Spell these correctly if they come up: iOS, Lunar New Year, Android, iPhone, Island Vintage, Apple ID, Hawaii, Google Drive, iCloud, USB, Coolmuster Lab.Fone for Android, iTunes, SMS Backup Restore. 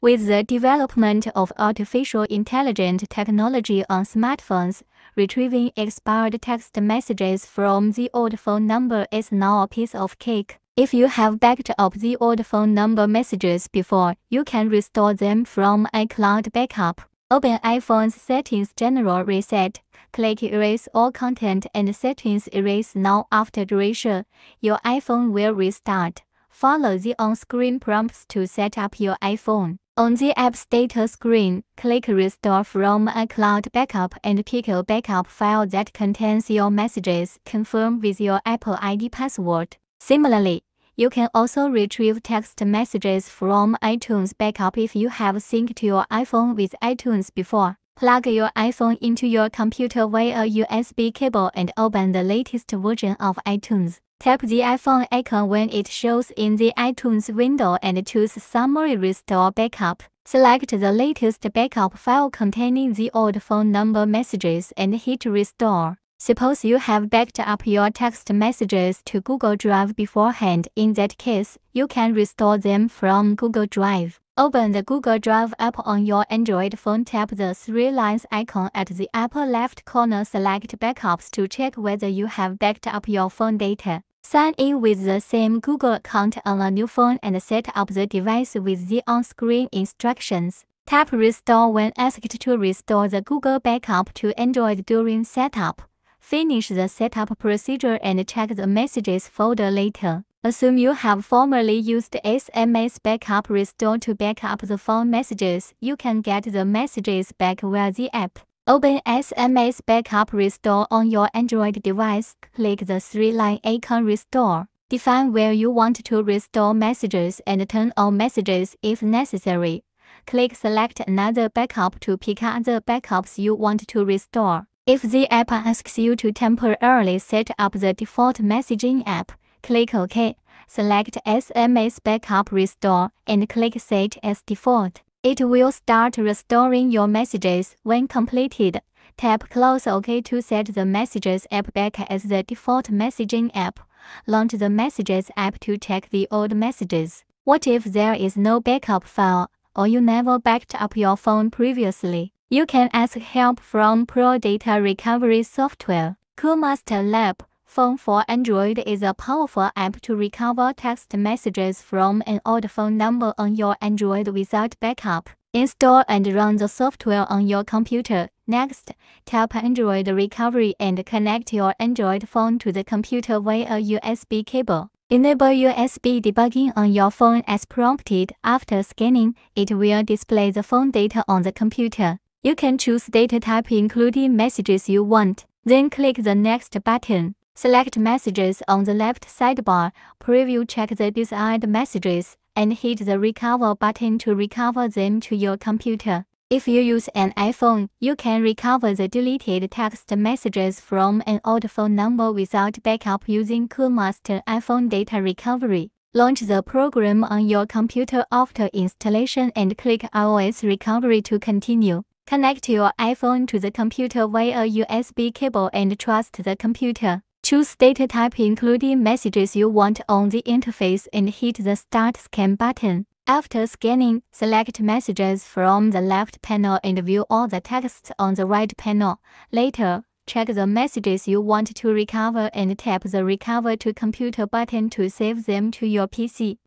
With the development of artificial intelligence technology on smartphones, retrieving expired text messages from the old phone number is now a piece of cake. If you have backed up the old phone number messages before, you can restore them from iCloud backup. Open iPhone's Settings General Reset, click Erase All Content and Settings Erase Now. After erasure, your iPhone will restart. Follow the on-screen prompts to set up your iPhone. On the app status screen, click Restore from iCloud Backup and pick a backup file that contains your messages. Confirm with your Apple ID password. Similarly, you can also retrieve text messages from iTunes backup if you have synced to your iPhone with iTunes before. Plug your iPhone into your computer via a USB cable and open the latest version of iTunes. Tap the iPhone icon when it shows in the iTunes window and choose Summary Restore Backup. Select the latest backup file containing the old phone number messages and hit Restore. Suppose you have backed up your text messages to Google Drive beforehand. In that case, you can restore them from Google Drive. Open the Google Drive app on your Android phone. Tap the three lines icon at the upper left corner. Select Backups to check whether you have backed up your phone data. Sign in with the same Google account on a new phone and set up the device with the on-screen instructions. Tap Restore when asked to restore the Google backup to Android during setup. Finish the setup procedure and check the Messages folder later. Assume you have formerly used SMS Backup Restore to back up the phone messages. You can get the messages back via the app. Open SMS Backup Restore on your Android device. Click the three-line icon Restore. Define where you want to restore messages and turn on messages if necessary. Click Select Another Backup to pick other backups you want to restore. If the app asks you to temporarily set up the default messaging app, click OK, select SMS Backup Restore, and click Set as Default. It will start restoring your messages when completed. Tap Close OK to set the Messages app back as the default messaging app. Launch the Messages app to check the old messages. What if there is no backup file, or you never backed up your phone previously? You can ask help from Pro Data Recovery Software. Coolmuster Lab.Fone for Android is a powerful app to recover text messages from an old phone number on your Android without backup. Install and run the software on your computer. Next, tap Android Recovery and connect your Android phone to the computer via a USB cable. Enable USB debugging on your phone as prompted. After scanning, it will display the phone data on the computer. You can choose data type including messages you want, then click the Next button. Select Messages on the left sidebar, preview check the desired messages, and hit the Recover button to recover them to your computer. If you use an iPhone, you can recover the deleted text messages from an old phone number without backup using Coolmuster iPhone Data Recovery. Launch the program on your computer after installation and click iOS Recovery to continue. Connect your iPhone to the computer via a USB cable and trust the computer. Choose data type including messages you want on the interface and hit the Start Scan button. After scanning, select messages from the left panel and view all the texts on the right panel. Later, check the messages you want to recover and tap the Recover to Computer button to save them to your PC.